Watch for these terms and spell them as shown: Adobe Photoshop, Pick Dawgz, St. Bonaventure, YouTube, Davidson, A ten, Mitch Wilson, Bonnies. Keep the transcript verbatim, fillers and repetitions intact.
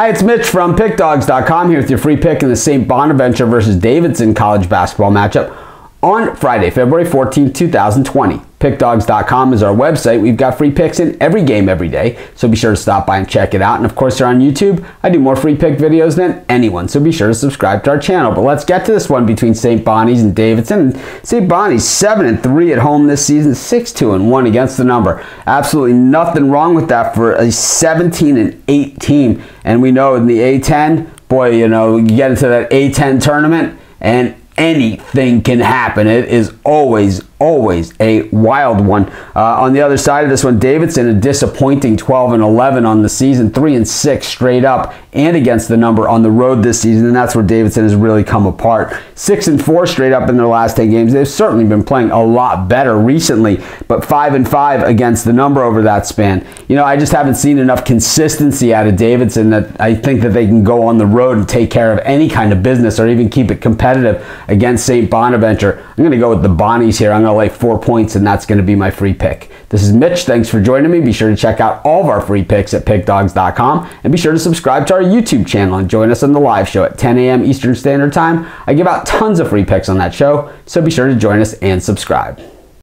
Hi, it's Mitch from Pick Dawgz dot com here with your free pick in the Saint Bonaventure versus Davidson college basketball matchup on Friday, February fourteenth, two thousand twenty. Pick Dawgz dot com is our website. We've got free picks in every game every day, so be sure to stop by and check it out. And of course, you're on YouTube. I do more free pick videos than anyone, so be sure to subscribe to our channel. But let's get to this one between Saint Bonnies and Davidson. Saint Bonnies seven and three at home this season, six two and one against the number. Absolutely nothing wrong with that for a seventeen and eight team. And we know in the A ten, boy, you know, you get into that A ten tournament and anything can happen. It is always, always a wild one. Uh, on the other side of this one, Davidson, a disappointing twelve and eleven on the season, three and six straight up and against the number on the road this season, and that's where Davidson has really come apart. Six and four straight up in their last ten games. They've certainly been playing a lot better recently, but five and five against the number over that span. You know, I just haven't seen enough consistency out of Davidson that I think that they can go on the road and take care of any kind of business or even keep it competitive against Saint Bonaventure. I'm going to go with the Bonnies here. I'm going to lay four points, and that's going to be my free pick. This is Mitch. Thanks for joining me. Be sure to check out all of our free picks at Pick Dawgz dot com, and be sure to subscribe to our YouTube channel and join us on the live show at ten A M Eastern Standard Time. I give out tons of free picks on that show, so be sure to join us and subscribe.